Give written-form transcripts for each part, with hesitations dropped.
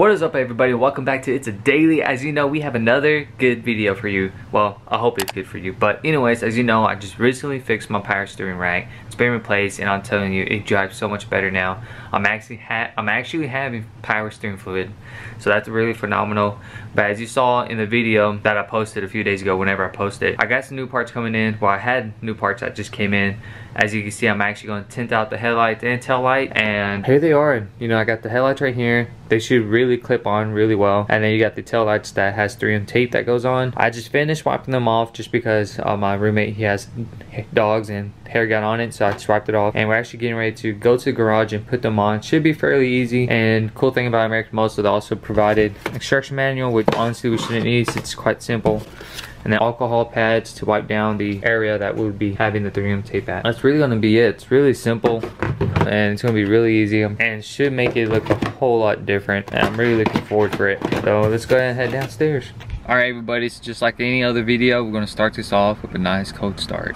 What is up, everybody? Welcome back to It's a Daily. As you know, we have another good video for you. Well, I hope it's good for you. But anyways, as you know, I just recently fixed my power steering rack. It's been replaced, and I'm telling you, it drives so much better now. I'm actually having power steering fluid, so that's really phenomenal. But as you saw in the video that I posted a few days ago, whenever I posted, I got some new parts coming in. Well, I had new parts that just came in. As you can see, I'm actually going to tint out the headlight and tail light, and here they are. You know, I got the headlights right here. They should really clip on really well, and then you got the tail lights that has 3M tape that goes on. I just finished wiping them off just because my roommate, he has dogs and hair got on it, so I just wiped it off. And we're actually getting ready to go to the garage and put them on. Should be fairly easy. And cool thing about American Muscle, they also provided instruction manual, which honestly we shouldn't need since it's quite simple. And then alcohol pads to wipe down the area that we'll be having the 3M tape at. That's really gonna be it. It's really simple, and it's gonna be really easy, and should make it look a whole lot different. And I'm really looking forward for it. So let's go ahead and head downstairs. All right, everybody, it's just like any other video. We're gonna start this off with a nice cold start.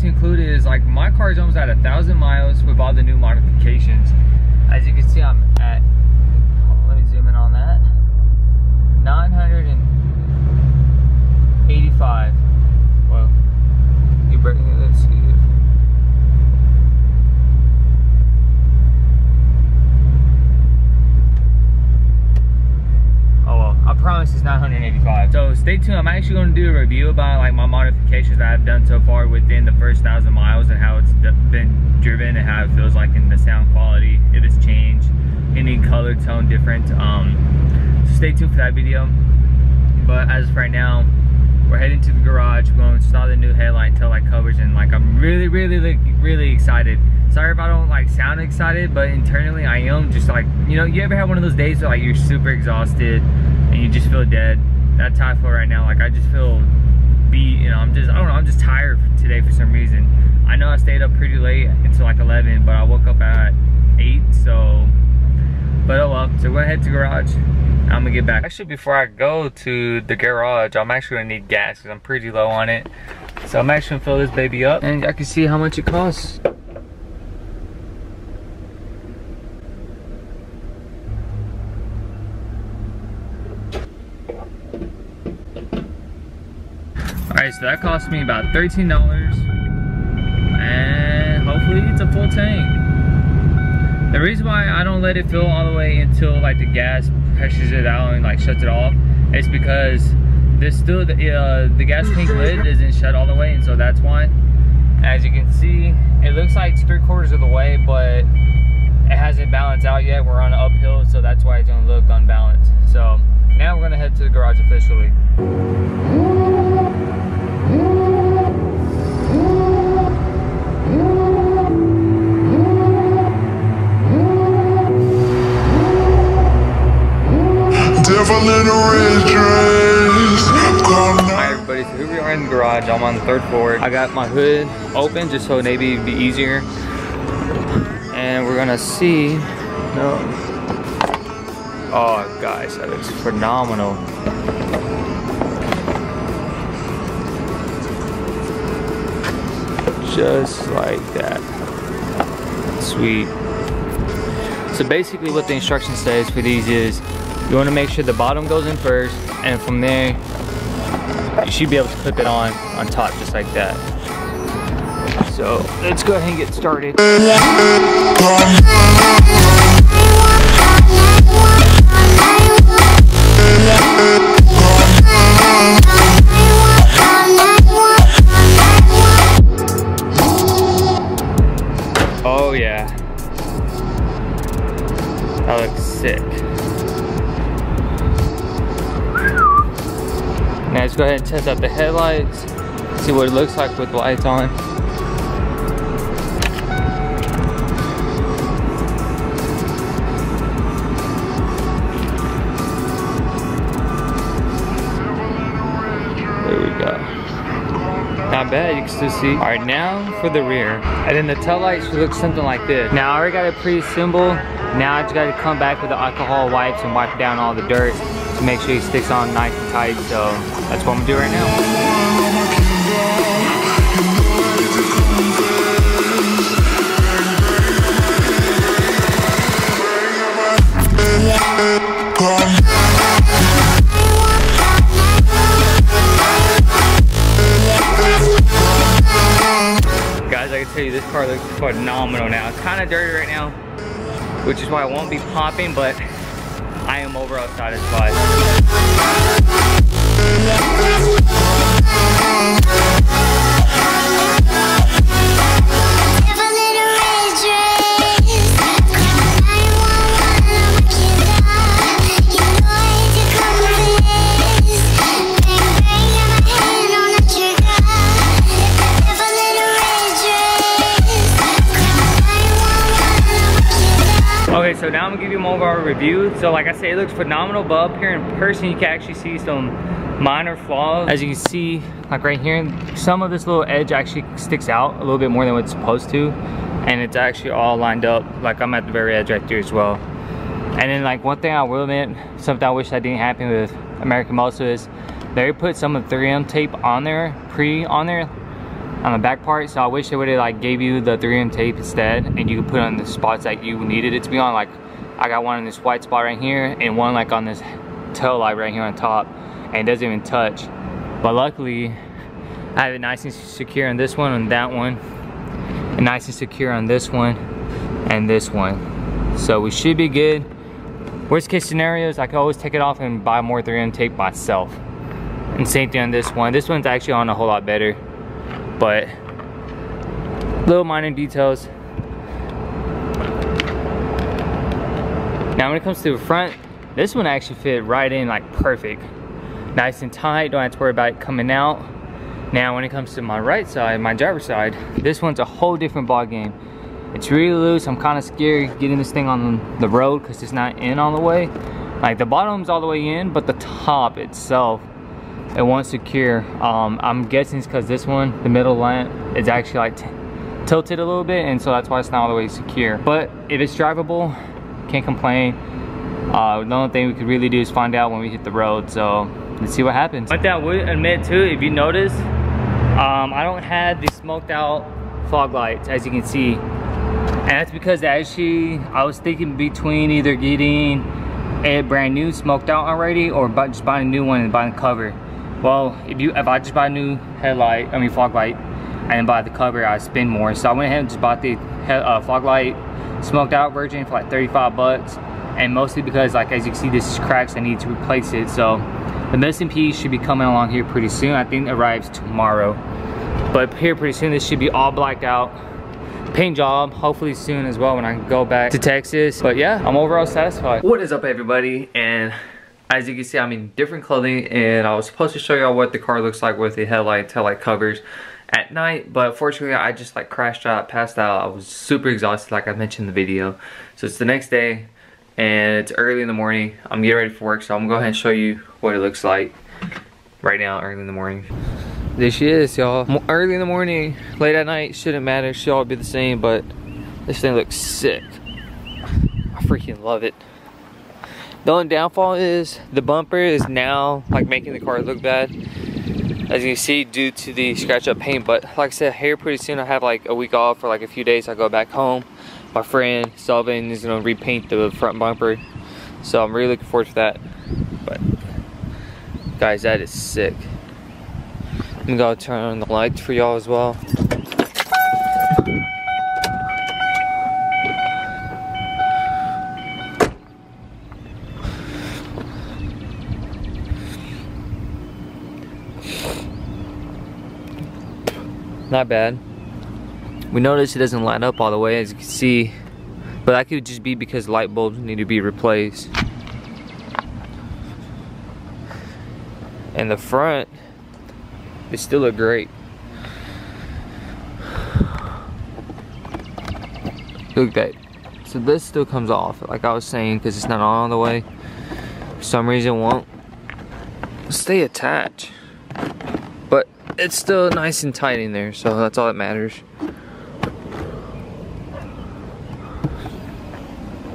To include is, like, my car is almost at 1,000 miles with all the new modifications. As you can see, I'm at, let me zoom in on that, 985. Well, you better, let's see. I promise it's 985. So stay tuned. I'm actually going to do a review about, like, my modifications that I've done so far within the first 1,000 miles and how it's been driven and how it feels like in the sound quality, if it's changed, any color tone different. So stay tuned for that video. But as of right now, we're heading to the garage. We're going to install the new headlight and taillight covers, and, like, I'm really excited. Sorry if I don't, like, sound excited, but internally I am. Just, like, you know, you ever have one of those days where, like, you're super exhausted and you just feel dead? That's how I feel right now. Like, I just feel beat, and I don't know, I'm just tired today for some reason. I know I stayed up pretty late until like 11, but I woke up at 8, so, but oh well. So we're gonna head to garage. I'm gonna get back. Actually, before I go to the garage, I'm actually gonna need gas because I'm pretty low on it. So I'm actually gonna fill this baby up, and I can see how much it costs. Alright, so that cost me about $13, and hopefully it's a full tank. The reason why I don't let it fill all the way until, like, the gas pressures it out and, like, shuts it off is because there's still the gas tank lid isn't shut all the way, and so that's why. As you can see, it looks like it's 3/4 of the way, but it hasn't balanced out yet. We're on an uphill, so that's why it's going to look unbalanced. So now we're going to head to the garage officially. I'm on the 3rd floor. I got my hood open just so maybe it'd be easier. And we're gonna see. No. Oh, guys, that looks phenomenal. Just like that. Sweet. So basically what the instruction says for these is you wanna make sure the bottom goes in first, and from there, you should be able to clip it on top just like that. So let's go ahead and get started. Oh yeah, that looks sick. Now let's go ahead and test out the headlights, see what it looks like with the lights on. There we go. Not bad, you can still see. All right, now for the rear. And then the taillights should look something like this. Now I already got a pre-symbol. Now I just got to come back with the alcohol wipes and wipe down all the dirt. Make sure he sticks on nice and tight, so that's what I'm gonna do right now. guys, I can tell you this car looks phenomenal now. It's kind of dirty right now, which is why I won't be popping, but I am overall satisfied. Okay, so now I'm gonna give you more of our review. So like I say, it looks phenomenal, but up here in person you can actually see some minor flaws. As you can see, like right here, some of this little edge actually sticks out a little bit more than what it's supposed to, and it's actually all lined up. Like I'm at the very edge right there as well. And then like one thing I will admit, something I wish that didn't happen with American Muscle is they put some of the 3M tape on there, on the back part, so I wish they would have like gave you the 3M tape instead, and you could put it on the spots that you needed it to be on. Like I got one in this white spot right here, and one like on this tail light right here on top, and it doesn't even touch. But luckily, I have it nice and secure on this one, on that one, and nice and secure on this one, and this one. So we should be good. Worst case scenario is I could always take it off and buy more 3M tape myself. And same thing on this one. This one's actually on a whole lot better. But little minor details. Now when it comes to the front, this one actually fit right in like perfect. Nice and tight, don't have to worry about it coming out. Now when it comes to my right side, my driver's side, this one's a whole different ball game. It's really loose. I'm kind of scared getting this thing on the road because it's not in all the way. Like the bottom's all the way in, but the top itself, it won't secure. I'm guessing it's because this one, the middle lamp, is actually like tilted a little bit, and so that's why it's not all the way secure. But if it's drivable, can't complain. The only thing we could really do is find out when we hit the road, so let's see what happens. But that I would admit too, if you notice, I don't have the smoked out fog lights, as you can see. And that's because actually I was thinking between either getting a brand new smoked out already, or just buying a new one and buying the cover. Well, if I just buy a new headlight, I mean fog light, and buy the cover, I spend more. So I went ahead and just bought the fog light smoked out version for like 35 bucks. And mostly because, like as you can see, this is cracks, I need to replace it. So the missing piece should be coming along here pretty soon. I think it arrives tomorrow. But here pretty soon, this should be all blacked out. Paint job, hopefully soon as well when I go back to Texas. But yeah, I'm overall satisfied. What is up everybody? And as you can see, I'm in different clothing, and I was supposed to show y'all what the car looks like with the headlight, taillight covers at night, but fortunately I just like crashed out, passed out. I was super exhausted like I mentioned in the video. So it's the next day and it's early in the morning. I'm getting ready for work, so I'm gonna go ahead and show you what it looks like right now early in the morning. There she is, y'all. Early in the morning, late at night, shouldn't matter, should all be the same, but this thing looks sick. I freaking love it. The only downfall is the bumper is now like making the car look bad, as you can see, due to the scratch up paint. But like I said, here pretty soon I have like a week off for like a few days. I go back home. My friend Sullivan is gonna repaint the front bumper, so I'm really looking forward to that. But guys, that is sick. I'm gonna go turn on the lights for y'all as well. Not bad. We noticed it doesn't light up all the way, as you can see, but that could just be because light bulbs need to be replaced. And the front, they still look great. Look at that. So this still comes off, like I was saying, because it's not all the way. For some reason it won't stay attached. It's still nice and tight in there, so that's all that matters.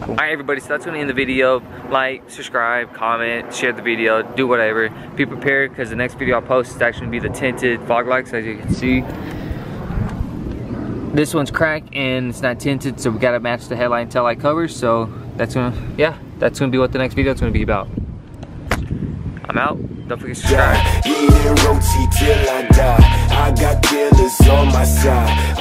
Alright everybody, so that's going to end the video. Like, subscribe, comment, share the video, do whatever. Be prepared, because the next video I'll post is actually going to be the tinted fog lights, as you can see. This one's cracked and it's not tinted, so we got to match the headlight and tail light covers. So that's going to, yeah, that's going to be what the next video is going to be about. I'm out. Don't forget to subscribe. Eating roti till I die. I got killers on my side.